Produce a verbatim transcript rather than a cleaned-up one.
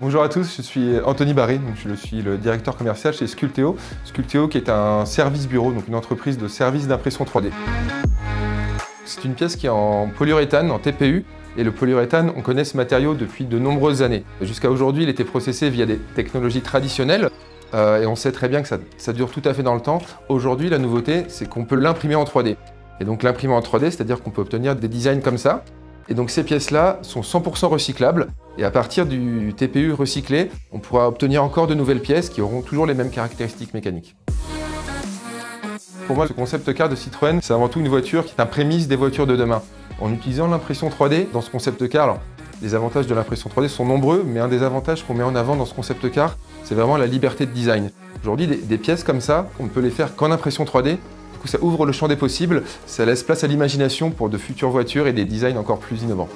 Bonjour à tous, je suis Anthony Barré, donc je suis le directeur commercial chez Sculpteo. Sculpteo qui est un service bureau, donc une entreprise de service d'impression trois D. C'est une pièce qui est en polyuréthane, en T P U. Et le polyuréthane, on connaît ce matériau depuis de nombreuses années. Jusqu'à aujourd'hui, il était processé via des technologies traditionnelles. Euh, et on sait très bien que ça, ça dure tout à fait dans le temps. Aujourd'hui, la nouveauté, c'est qu'on peut l'imprimer en trois D. Et donc l'imprimer en trois D, c'est-à-dire qu'on peut obtenir des designs comme ça. Et donc ces pièces-là sont cent pour cent recyclables et à partir du T P U recyclé, on pourra obtenir encore de nouvelles pièces qui auront toujours les mêmes caractéristiques mécaniques. Pour moi, le concept car de Citroën, c'est avant tout une voiture qui est un prémisse des voitures de demain. En utilisant l'impression trois D dans ce concept car, alors, les avantages de l'impression trois D sont nombreux, mais un des avantages qu'on met en avant dans ce concept car, c'est vraiment la liberté de design. Aujourd'hui, des, des pièces comme ça, on ne peut les faire qu'en impression trois D. Ça ouvre le champ des possibles, ça laisse place à l'imagination pour de futures voitures et des designs encore plus innovants.